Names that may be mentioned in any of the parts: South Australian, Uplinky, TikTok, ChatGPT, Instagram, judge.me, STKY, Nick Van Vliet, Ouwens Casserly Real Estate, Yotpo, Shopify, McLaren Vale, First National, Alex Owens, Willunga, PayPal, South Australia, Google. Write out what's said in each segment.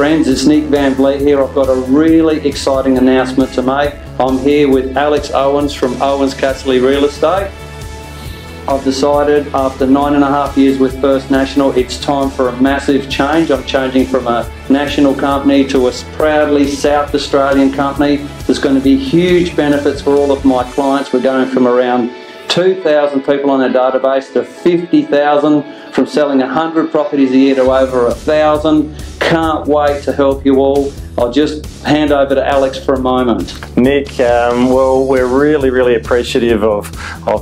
friends, it's Nick Van Vliet here. I've got a really exciting announcement to make. I'm here with Alex Owens from Ouwens Casserly Real Estate. I've decided after 9.5 years with First National, it's time for a massive change. I'm changing from a national company to a proudly South Australian company. There's going to be huge benefits for all of my clients. We're going from around 2,000 people on our database to 50,000, from selling 100 properties a year to over 1,000. Can't wait to help you all. I'll just hand over to Alex for a moment. Nick, well, we're really appreciative of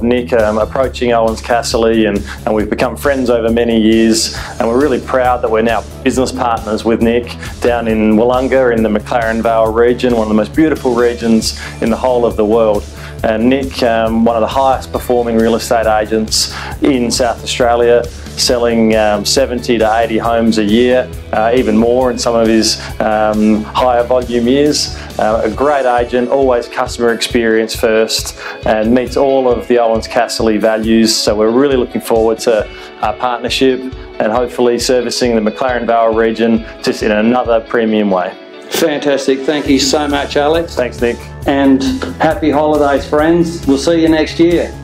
Nick approaching Ouwens Casserly, and we've become friends over many years, and we're really proud that we're now business partners with Nick down in Willunga in the McLaren Vale region, one of the most beautiful regions in the whole of the world. And Nick, one of the highest performing real estate agents in South Australia, selling 70 to 80 homes a year, even more in some of his higher volume years. A great agent, always customer experience first, and meets all of the Ouwens Casserly values. So we're really looking forward to our partnership and hopefully servicing the McLaren Vale region just in another premium way. Fantastic. Thank you so much, Alex. Thanks, Nick. And happy holidays, friends. We'll see you next year.